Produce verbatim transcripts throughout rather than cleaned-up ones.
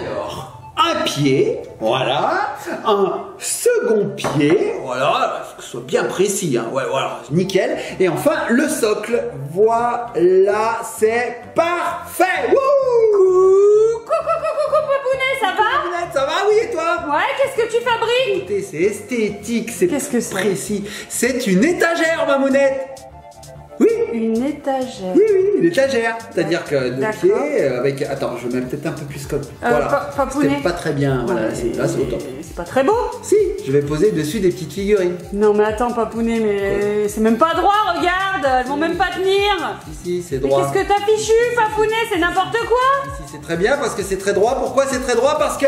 Alors, un pied, voilà, un second pied, voilà, que ce soit bien précis, hein, ouais, voilà, nickel, et enfin le socle, voilà, c'est parfait. Wouh! Coucou, coucou, coucou, Papounet, ça va? Papounet, ça va, oui, et toi? Ouais, qu'est-ce que tu fabriques? Écoutez, c'est esthétique, c'est précis, c'est une étagère, Mamounette. Oui. Une étagère. Oui, oui, une étagère. C'est-à-dire que deux pieds avec. Attends, je vais même peut-être un peu plus comme. Euh, voilà. C'était pas très bien. Voilà, ouais, là c'est au top. C'est pas très beau. Si, je vais poser dessus des petites figurines. Non, mais attends, Papounet, mais ouais. C'est même pas droit, regarde. Elles vont même pas tenir. Si, si, c'est droit. Qu'est-ce que t'as fichu, Papounet? C'est n'importe quoi. Si, si, c'est très bien parce que c'est très droit. Pourquoi c'est très droit? Parce que.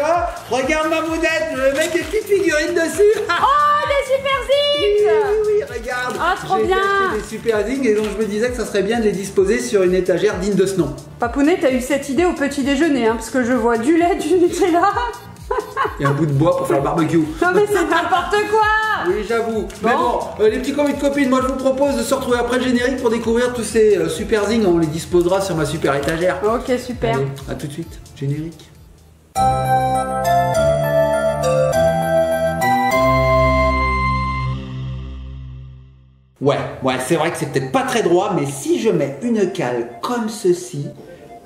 Regarde ma mounette, je vais mettre des petites figurines dessus. Oh, des super zings. Oui, oui, oui, regarde. Oh, trop bien. J'ai acheté des super zings et donc je me disais que ça serait bien de les disposer sur une étagère digne de ce nom. Papounet, t'as eu cette idée au petit déjeuner, hein, parce que je vois du lait, du Nutella. Et un bout de bois pour faire le barbecue. Non mais c'est n'importe quoi. Oui, j'avoue. Bon. Mais bon, euh, les petits comiques de copines, moi je vous propose de se retrouver après le générique pour découvrir tous ces euh, super zings. On les disposera sur ma super étagère. Ok, super. Allez, à tout de suite. Générique. Ouais, ouais, c'est vrai que c'est peut-être pas très droit, mais si je mets une cale comme ceci,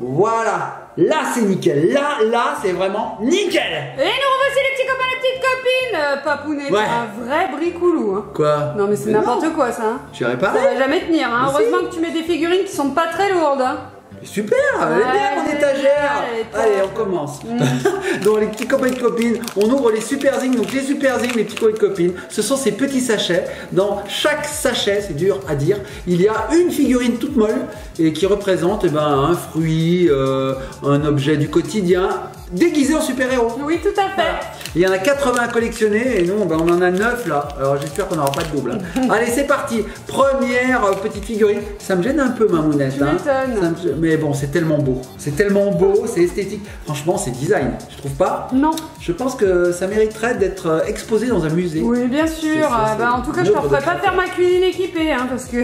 voilà, là c'est nickel, là, là c'est vraiment nickel. Et nous revoici les petits copains, les petites copines, euh, Papounet, ouais. Un vrai bricoulou, hein. Quoi? Non mais c'est n'importe quoi ça, hein. Tu répares? Ça va jamais tenir, hein. Mais heureusement si. Que tu mets des figurines qui sont pas très lourdes, hein. Super, elle est bien mon étagère. Allez, on commence. Mmh. Donc les petits copains et copines, on ouvre les super zings. Donc les super zings, les petits copains et copines, ce sont ces petits sachets. Dans chaque sachet, c'est dur à dire, il y a une figurine toute molle et qui représente eh ben, un fruit, euh, un objet du quotidien déguisé en super-héros. Oui, tout à fait. Voilà. Il y en a quatre-vingts à collectionner et nous, ben, on en a neuf là. Alors j'espère qu'on n'aura pas de double. Hein. Allez, c'est parti. Première euh, petite figurine. Ça me gêne un peu, Mamounette. Tu m'étonnes. Hein. Mais bon, c'est tellement beau. C'est tellement beau, c'est esthétique. Franchement, c'est design. Je trouve pas? Non. Je pense que ça mériterait d'être exposé dans un musée. Oui, bien sûr. Ça, bah, en tout cas, je ne te ferai pas faire ma cuisine équipée, hein, parce que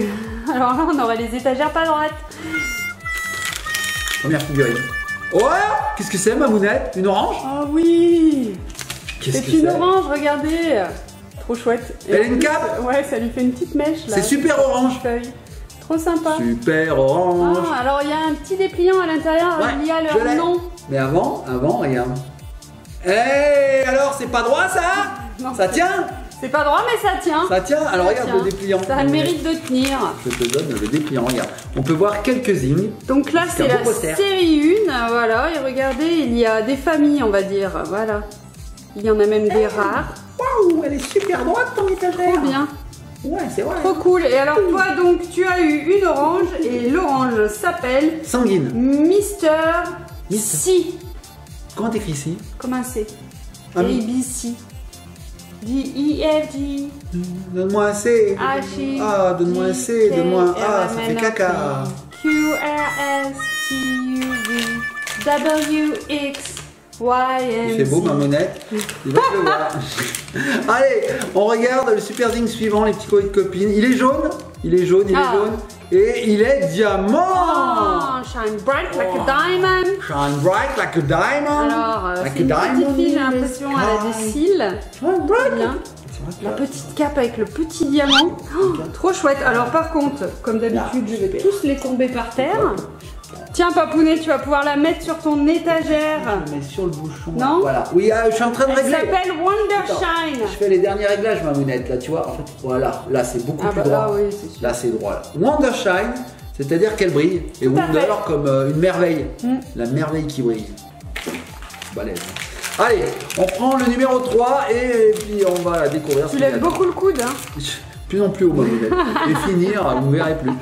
alors là, on aurait les étagères pas droites. Première figurine. Oh, qu'est-ce que c'est, Mamounette? Une orange? Ah oui. C'est une orange, regardez. Trop chouette. Et elle a une cape? Ouais, ça lui fait une petite mèche. C'est super orange. Trop sympa. Super orange. Ah, alors il y a un petit dépliant à l'intérieur, ouais, il y a leur nom. Mais avant, avant, regarde. Hé, hey, alors c'est pas droit ça? Non, ça tient? C'est pas droit, mais ça tient. Ça tient. Alors ça regarde tient. Le dépliant. Ça a le mérite de tenir. Je te donne le dépliant, regarde. On peut voir quelques zings. Donc là, c'est la série un. Voilà, et regardez, il y a des familles, on va dire. Voilà. Il y en a même des hey, rares. Waouh, elle est super droite ton étagère. Trop bien. Ouais, c'est vrai. Trop cool. Et alors toi donc, tu as eu une orange et l'orange s'appelle Sanguine. Mister C. Comment t'écris C? Comme un C. A B C. D I F G. Donne-moi un C. H A. Donne-moi un C. Donne-moi un A. Ça fait caca. Q R S T U V W X. Il fait beau, Mamounette. Il va pleuvoir. Allez, on regarde le super zing suivant, les petits copains et copines. Il est jaune, il est jaune, il ah. est jaune. Et il est diamant. Oh, shine bright oh. like a diamond. Shine bright like a diamond. Alors, euh, like c'est une diamond. Petite fille, j'ai l'impression, elle a des cils. Shine bright. La petite cape avec le petit diamant. Oh, trop chouette. Alors par contre, comme d'habitude, je vais tous les tomber par terre. Tiens, Papounet, tu vas pouvoir la mettre sur ton étagère. Je la mets sur le bouchon. Non? Voilà. Oui, je suis en train de régler. Elle s'appelle Wondershine. Attends, je fais les derniers réglages, Mamounette. Là, tu vois, en fait, voilà. Là, c'est beaucoup ah, plus bah, droit. Là, oui, c'est sûr. Là, c'est droit. Wondershine, c'est-à-dire qu'elle brille. Et Wonder comme euh, une merveille. Mm. La merveille qui brille. Balèze. Allez, on prend le numéro trois et, et puis on va découvrir. Tu lèves beaucoup le coude, hein? Plus en plus haut, Mamounette. Et finir, vous ne verrez plus.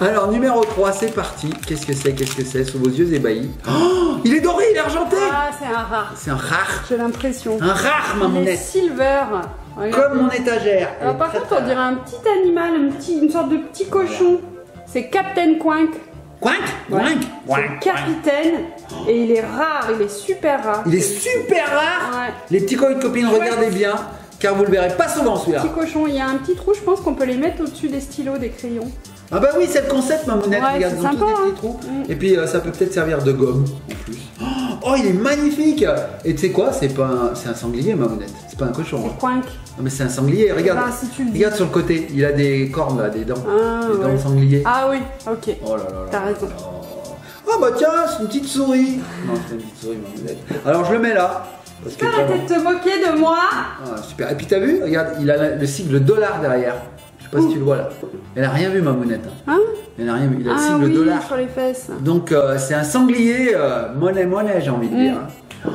Alors, numéro trois, c'est parti. Qu'est-ce que c'est? Qu'est-ce que c'est? Sous vos yeux ébahis. Oh, il est doré, il est argenté. Ah, c'est un rare. C'est un rare. J'ai l'impression. Un rare, Mamounette. Silver. Regardez. Comme mon étagère. Alors, par contre, on dirait un petit animal, un petit, une sorte de petit cochon. C'est Captain Quink. Quink, Quink, Quink. Capitaine. Et il est rare, il est super rare. Il est super rare. Ouais. Les petits copains et copines, regardez bien. Car vous le verrez pas souvent celui-là. Petit cochon, il y a un petit trou, je pense qu'on peut les mettre au-dessus des stylos, des crayons. Ah bah oui, c'est le concept, Mamounette, ouais, regarde, ils ont tous des petits trous. Mmh. Et puis euh, ça peut peut-être servir de gomme en plus. Oh, il est magnifique. Et tu sais quoi, c'est pas un... un sanglier, Mamounette. C'est pas un cochon. C'est Quink. Non, mais c'est un sanglier. Regarde. Bah, si tu le dis. Regarde sur le côté. Il a des cornes là, des dents. Ah, des ouais. dents de sanglier. Ah oui, ok. Oh là là. T'as raison. Oh, oh bah tiens, c'est une petite souris. Non, c'est une petite souris, Mamounette. Alors je le mets là. Tu peux arrêter de te moquer de moi. Ah, super. Et puis t'as vu, regarde, il a le sigle dollar derrière. Je sais pas Ouh. si tu le vois là. Elle a rien vu, Mamounette. Hein, elle n'a rien vu. Il a ah, le sigle oui, dollar sur les fesses. Donc euh, c'est un sanglier euh, monnaie monnaie, j'ai envie de dire. Mm.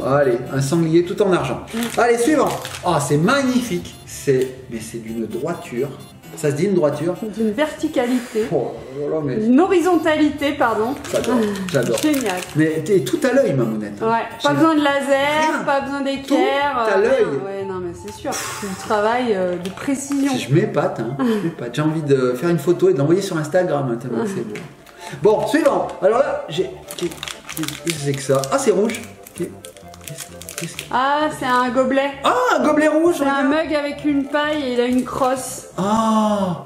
Oh, allez, un sanglier tout en argent. Mm. Allez, suivant. Oh, c'est magnifique. C'est, mais c'est d'une droiture. Ça se dit une droiture. D'une verticalité. Oh, mais... Une horizontalité, pardon. J'adore. Génial. Mais t'es tout à l'œil, Mamounette. Ouais. Pas besoin de laser, rien. Pas besoin d'équerre. Tout à l'œil. Ouais, non, mais c'est sûr. C'est du travail euh, de précision. Je m'épate, hein. Je m'épate. J'ai envie de faire une photo et de l'envoyer sur Instagram. Hein. C'est beau. Bon, suivant. Alors là, j'ai. Qu'est-ce que c'est que ça? Ah, c'est rouge. Qu'est-ce que... Ah, c'est un gobelet. Ah, un gobelet rouge. C'est un mug avec une paille et il a une crosse. Ah.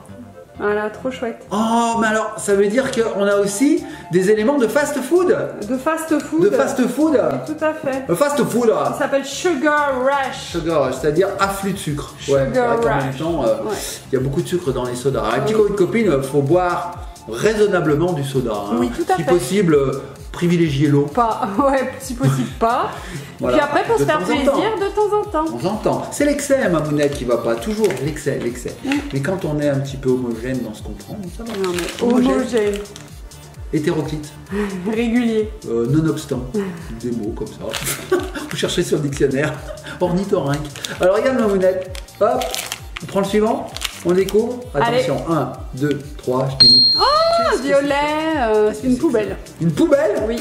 Voilà, trop chouette. Oh, mais alors, ça veut dire qu'on a aussi des éléments de fast food. De fast food. De fast food. Oui, tout à fait. Le fast food. Ça s'appelle Sugar Rush. Sugar Rush, c'est-à-dire afflux de sucre. Sugar ouais, Rush. En même temps, euh, ouais. Il y a beaucoup de sucre dans les sodas. Un petit coup de copine, il faut boire raisonnablement du soda. Hein. Oui, tout à si fait. Si possible. Euh, privilégier l'eau. Pas, ouais, si possible pas. Voilà. Puis après, pour de se faire plaisir, de temps en temps. De temps en temps. C'est l'excès, Mamounette, qui va pas. Toujours l'excès, l'excès. Mmh. Mais quand on est un petit peu homogène dans ce qu'on prend, ça va. Non, mais homogène. homogène. Hétéroclite. Régulier. Euh, Nonobstant. Des mots comme ça. Vous cherchez sur le dictionnaire. Ornithorynque. Alors, regarde, Mamounette. Hop. On prend le suivant. On découvre. Attention. Allez. un, deux, trois. Je t'ai mis. Oh, violet, euh, c'est une poubelle. Une poubelle? Oui.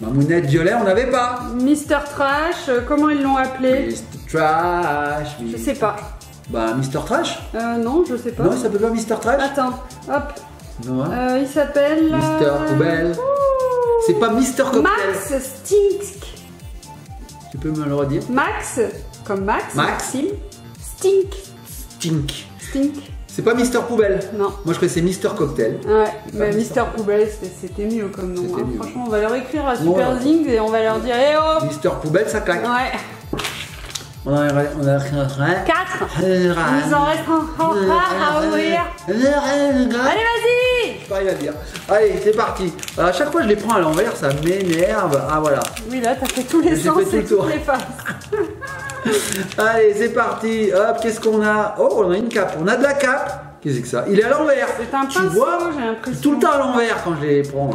Mamounette, violet, on n'avait pas. Mister Trash, euh, comment ils l'ont appelé? Mister Trash. Oui. Je sais pas. Bah, Mister Trash? Euh, non, je sais pas. Non, il s'appelle pas Mister Trash? Attends, hop. Non. Euh, il s'appelle. Mister euh... Poubelle. C'est pas Mister Cocktail. Max Stink. Tu peux me le redire? Max, comme Max. Max. Maxime. Stink. Stink. Stink. C'est pas Mister Poubelle. Non. Moi je crois que c'est Mister Cocktail. Ouais, mais Mister Poubelle c'était mieux comme nom. Hein. Mieux. Franchement, on va leur écrire à Super ouais. Zing et on va leur dire hey, oh Mister Poubelle, ça claque. Ouais. On en a écrit un. quatre. Il nous en reste encore à ouvrir. Allez, vas-y. Je peux rien dire. Allez, c'est parti. À chaque fois je les prends à l'envers, ça m'énerve. Ah voilà. Oui, là t'as fait tous les sens et toutes les faces. Allez, c'est parti. Hop, qu'est-ce qu'on a? Oh, on a une cape. On a de la cape. Qu'est-ce que ça? Il est à l'envers. C'est un pinceau, j'ai l'impression. Tout le temps à l'envers quand je les prends.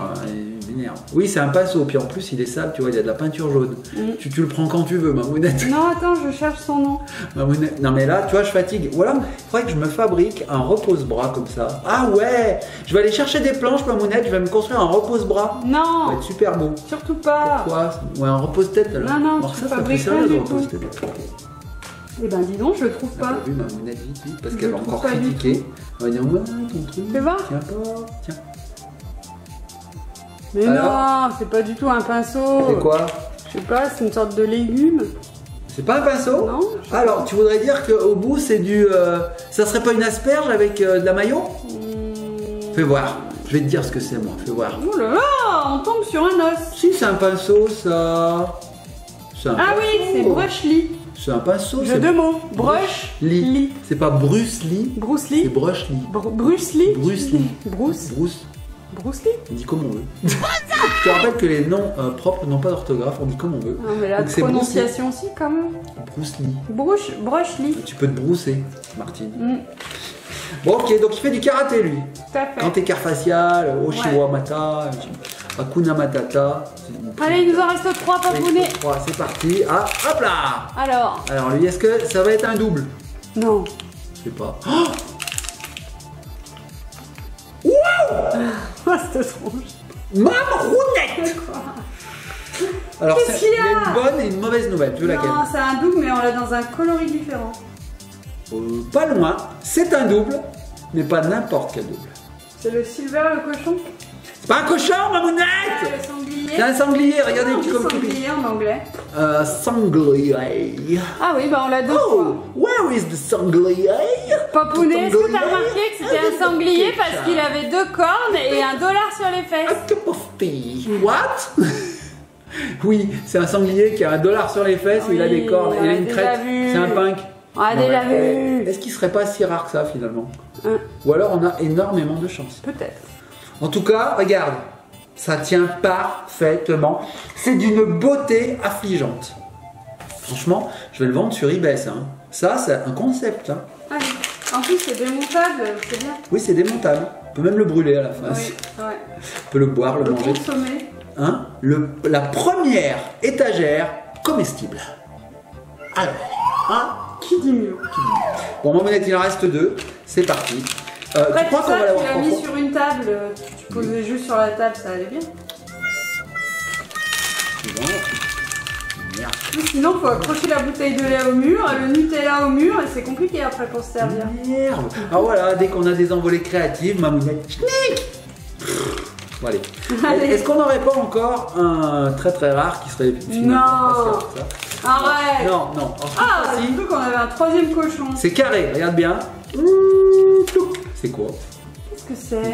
Oui, c'est un pinceau. Puis en plus, il est sale. Tu vois, il y a de la peinture jaune. Mm. Tu, tu le prends quand tu veux, Mamounette. Non, attends, je cherche son nom. Mamounette. Non, mais là, tu vois, je fatigue. Voilà, il faudrait que je me fabrique un repose-bras comme ça. Ah ouais. Je vais aller chercher des planches, Mamounette. Je vais me construire un repose-bras. Non. Ça va être super beau. Surtout pas. Pourquoi? Ouais, un repose-tête. Non, non. Alors, ça, ça fait sérieux de repose-tête. Eh ben, dis donc, je le trouve pas. J'ai vu Mamounette vite, vite, parce qu'elle va encore critiquer. On va dire, ouais, ton truc. Fais voir. Tiens, pas. Tiens. Mais alors, non, c'est pas du tout un pinceau. C'est quoi? Je sais pas, c'est une sorte de légume. C'est pas un pinceau? Non. Alors, tu voudrais dire qu'au bout, c'est du... Euh, ça serait pas une asperge avec euh, de la mayo? Mmh. Fais voir. Je vais te dire ce que c'est, moi. Fais voir. Oh là là, on tombe sur un os. Si, c'est un pinceau, ça... Un ah pinceau. Oui, c'est Brushly. C'est un pinceau. J'ai deux mots. Brush. Lee. C'est pas Bruce Lee. Bruce Lee. C'est Brushly. Br Bruce Lee. Bruce Lee. Bruce. Bruce. Brushly. On dit comme on veut. Je te rappelle que les noms euh, propres n'ont pas d'orthographe, on dit comme on veut. Non, mais la donc, prononciation aussi, quand même. Brushly. Brush, Brushly. Tu peux te brousser, Martine. Mm. Bon, ok, donc il fait du karaté, lui. Tout à fait. Grand écart facial, Oshiwamata, ouais. Hakuna Matata. Allez, il nous en reste trois, Papounet. trois, c'est parti. Ah, hop là. Alors. Alors, lui, est-ce que ça va être un double? Non. Je sais pas. Oh waouh! C'était tronche. Mamounette! Alors, c'est -ce une bonne et une mauvaise nouvelle. Tu veux non, laquelle? Non, c'est un double, mais on l'a dans un coloris différent. Euh, pas loin. C'est un double, mais pas n'importe quel double. C'est le silver, le cochon? C'est pas un cochon, Mamounette! Ouais, le sanglier. C'est un sanglier, regardez. Ah, comme sanglier en anglais. Euh, sanglier. Ah oui, bah on l'a deux oh, fois. Where is the sanglier? Papounet, est-ce que t'as remarqué que c'était un sanglier parce qu'il avait deux cornes et un dollar sur les fesses? What? Oui, c'est un sanglier qui a un dollar sur les fesses, oui, il a des cornes, il a une crête, c'est un pink. On a déjà vu. Est-ce qu'il serait pas si rare que ça finalement? Hein. Ou alors on a énormément de chance. Peut-être. En tout cas, regarde, ça tient parfaitement. C'est d'une beauté affligeante. Franchement, je vais le vendre sur eBay, ça. Hein. Ça, c'est un concept. Hein. Ah, en plus, c'est démontable, c'est bien. Oui, c'est démontable. On peut même le brûler à la fin. Oui, ouais. On peut le boire, le, le manger. Consommer. Hein, le, la première étagère comestible. Alors, hein, qui dit mieux? Bon, Mamounette, il en reste deux. C'est parti. Euh, Après, tu crois qu'on va l'avoir? Tu l'as mis sur une table. Tu posais juste sur la table, ça allait bien. Bon. Merde. Sinon, faut accrocher la bouteille de lait au mur, le Nutella au mur, et c'est compliqué après pour se servir. Merde. Ah voilà, dès qu'on a des envolées créatives, Mamounette. Schnick. Bon, allez. allez. Est-ce qu'on n'aurait pas encore un très très rare qui serait finalement non. Pas si rare, ça? Arrête. Non, non. Ah, c'est tout qu'on avait un troisième cochon. C'est carré, regarde bien. Mmh, c'est quoi? Qu'est-ce que c'est?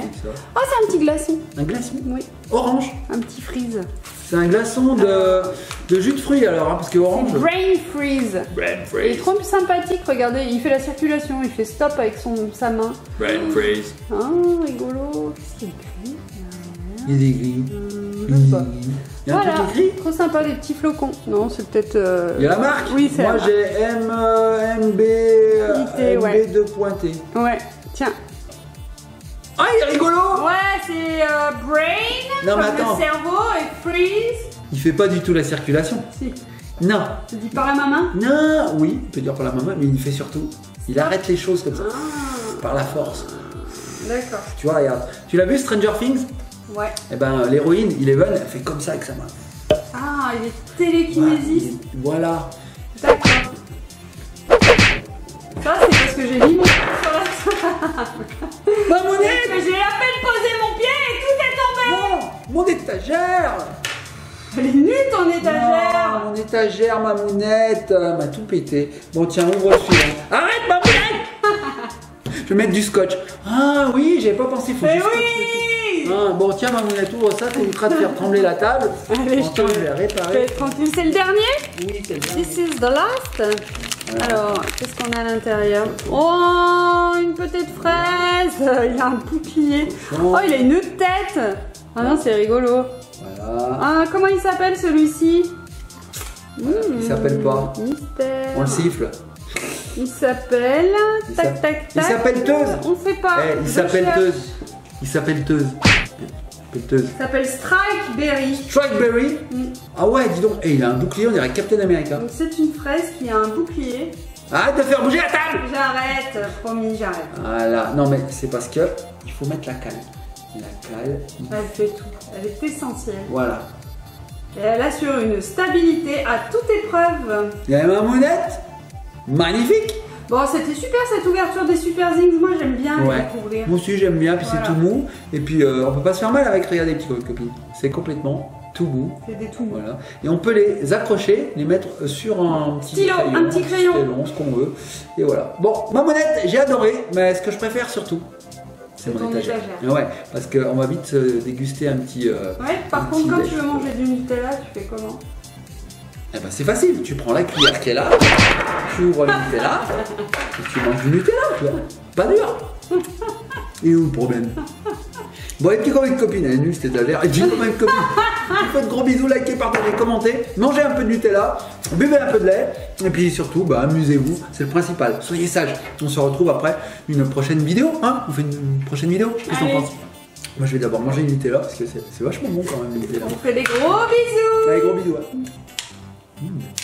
Oh, c'est un petit glaçon. Un glaçon? Oui. Orange. Un petit freeze. C'est un glaçon de, de jus de fruits alors, hein, parce que orange. Brain Freeze. Brain Freeze. Il est trop sympathique, regardez, il fait la circulation, il fait stop avec son, sa main. Brain Freeze. Ah, rigolo. Qu'est-ce qu'il écrit? Il est gris. Hum, je sais pas. Il y a voilà, un truc gris. Trop sympa, les petits flocons. Non, c'est peut-être. Euh... Il y a la marque. Oui, c'est. Moi j'ai M, euh, MB, euh, ouais. M B deux pointé. Ouais, tiens. Ah, oh, il est rigolo. Ouais, c'est euh, brain, non, comme le cerveau, et freeze. Il fait pas du tout la circulation. Si. Non. Tu dis par la maman? Non, oui, il peut dire par la maman, mais il fait surtout. Il arrête les choses comme ça. Ah. Par la force. D'accord. Tu vois, regarde. Tu l'as vu, Stranger Things? Ouais. Et ben l'héroïne, Eleven, elle fait comme ça avec sa main. Ah, il est télékinésiste. Voilà. D'accord. Ça, c'est parce que j'ai mis mon pied sur la table. Mamounette ! J'ai à peine posé mon pied et tout est tombé. Mon, mon étagère. Elle est nue ton étagère. Non, mon étagère, Mamounette, euh, m'a tout pété. Bon, tiens, ouvre le suivant. Arrête, Mamounette. Je vais mettre du scotch. Ah oui, j'avais pas pensé. Faut mais juste oui. Ah, bon, tiens, Mamounette, ouvre ça, t'es ultra de faire trembler la table. Allez, je, temps, je vais réparer. Tranquille, c'est le dernier? Oui, c'est le dernier. This is the last. Voilà. Alors, qu'est-ce qu'on a à l'intérieur? Oh, une petite fraise. Il a un bouclier. Oh, il a une autre tête. Ah non, c'est rigolo. Voilà. Ah, comment il s'appelle celui-ci? Voilà, mmh, il s'appelle pas. Mystère. On le siffle. Il s'appelle. Tac, tac, tac. Il s'appelle Teuse. On sait pas. Eh, il s'appelle Teuse. Il s'appelle Teuse. Il s'appelle Strike Berry. Strike Berry. Mm. Ah ouais, dis donc. Et il a un bouclier, on dirait Captain America. Donc c'est une fraise qui a un bouclier. Arrête de faire bouger la table. J'arrête, promis, j'arrête. Voilà. Non mais c'est parce que il faut mettre la cale. La cale. Elle fait tout. Elle est essentielle. Voilà. Et elle assure une stabilité à toute épreuve. Il y a ma Mamounette. Magnifique. Bon, c'était super cette ouverture des Super Zings, moi j'aime bien les ouais. Découvrir. Moi aussi j'aime bien, puis voilà. C'est tout mou, et puis euh, on peut pas se faire mal avec, regardez petites copines, c'est complètement tout mou. C'est des tout mou. Voilà. Et on peut les accrocher, les mettre sur un petit stylo, crayon, un petit crayon, stylo, ce qu'on veut, et voilà. Bon, Mamounette, j'ai adoré, mais ce que je préfère surtout, c'est mon étagère. étagère. Ouais, parce qu'on va vite se déguster un petit... Euh, ouais, par contre quand lèche. Tu veux manger du Nutella, tu fais comment? Eh ben c'est facile, tu prends la cuillère qui est là, tu ouvres le Nutella, et tu manges du Nutella, tu vois. Pas dur. Et où le problème? Bon, et puis quand une copine, elle est nulle, c'était de la verre, et dis quand une copine, faites gros bisous, likez, partagez, commentez, mangez un peu de Nutella, buvez un peu de lait, et puis surtout, bah, amusez-vous, c'est le principal, soyez sages. On se retrouve après une prochaine vidéo, hein. On fait une prochaine vidéo, qu'est-ce qu'on pense? Moi je vais d'abord manger du Nutella, parce que c'est vachement bon quand même le Nutella. On fait des gros bisous. Allez, gros bisous, ouais. Mmh.